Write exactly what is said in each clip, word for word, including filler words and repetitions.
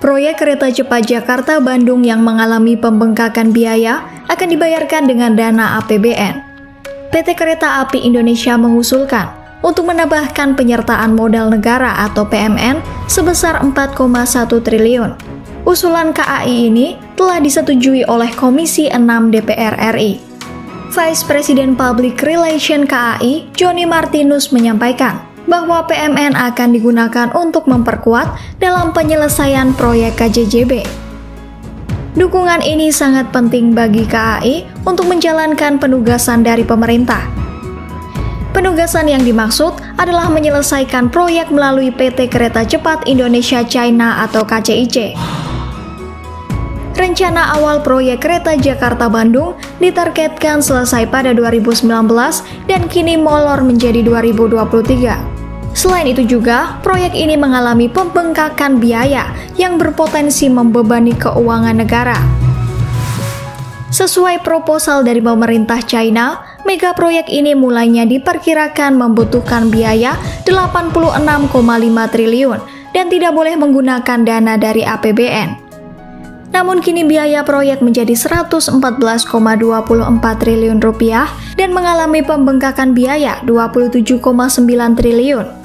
Proyek Kereta Cepat Jakarta-Bandung yang mengalami pembengkakan biaya akan dibayarkan dengan dana A P B N. P T Kereta Api Indonesia mengusulkan untuk menambahkan penyertaan modal negara atau P M N sebesar empat koma satu triliun. Usulan K A I ini telah disetujui oleh Komisi enam D P R R I. Vice President Public Relation K A I, Joni Martinus menyampaikan bahwa P M N akan digunakan untuk memperkuat dalam penyelesaian proyek K C J B. Dukungan ini sangat penting bagi K A I untuk menjalankan penugasan dari pemerintah. Penugasan yang dimaksud adalah menyelesaikan proyek melalui P T Kereta Cepat Indonesia China atau K C I C. Rencana awal proyek kereta Jakarta-Bandung ditargetkan selesai pada dua ribu sembilan belas dan kini molor menjadi dua ribu dua puluh tiga. Selain itu juga, proyek ini mengalami pembengkakan biaya yang berpotensi membebani keuangan negara. Sesuai proposal dari pemerintah China, mega proyek ini mulainya diperkirakan membutuhkan biaya delapan puluh enam koma lima triliun dan tidak boleh menggunakan dana dari A P B N. Namun kini biaya proyek menjadi seratus empat belas koma dua puluh empat triliun rupiah dan mengalami pembengkakan biaya dua puluh tujuh koma sembilan triliun.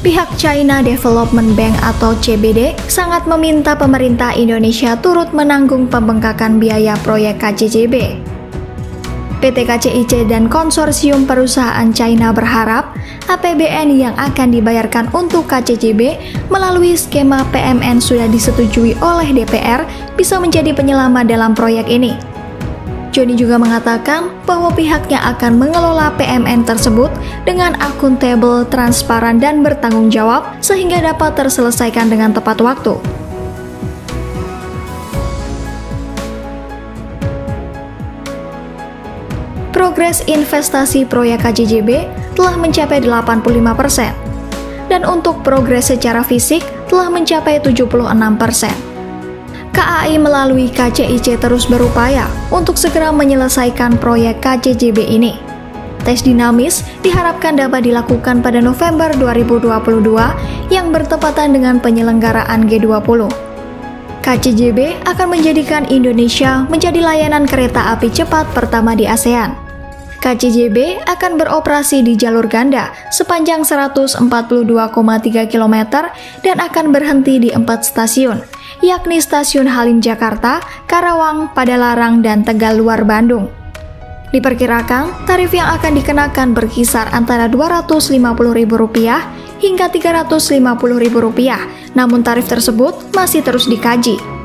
Pihak China Development Bank atau C B D sangat meminta pemerintah Indonesia turut menanggung pembengkakan biaya proyek K C J B. P T K C I C dan konsorsium perusahaan China berharap A P B N yang akan dibayarkan untuk K C J B melalui skema P M N sudah disetujui oleh D P R bisa menjadi penyelamat dalam proyek ini. Joni juga mengatakan bahwa pihaknya akan mengelola P M N tersebut dengan akuntabel, transparan, dan bertanggung jawab sehingga dapat terselesaikan dengan tepat waktu. Progres investasi proyek K C J B telah mencapai delapan puluh lima persen dan untuk progres secara fisik telah mencapai tujuh puluh enam persen. K A I melalui K C I C terus berupaya untuk segera menyelesaikan proyek K C J B ini. Tes dinamis diharapkan dapat dilakukan pada November dua ribu dua puluh dua yang bertepatan dengan penyelenggaraan G dua puluh. K C J B akan menjadikan Indonesia menjadi layanan kereta api cepat pertama di ASEAN. K C J B akan beroperasi di jalur ganda sepanjang seratus empat puluh dua koma tiga kilometer dan akan berhenti di empat stasiun, yakni Stasiun Halim Jakarta, Karawang, Padalarang, dan Tegal luar Bandung. Diperkirakan, tarif yang akan dikenakan berkisar antara dua ratus lima puluh ribu rupiah hingga tiga ratus lima puluh ribu rupiah, namun tarif tersebut masih terus dikaji.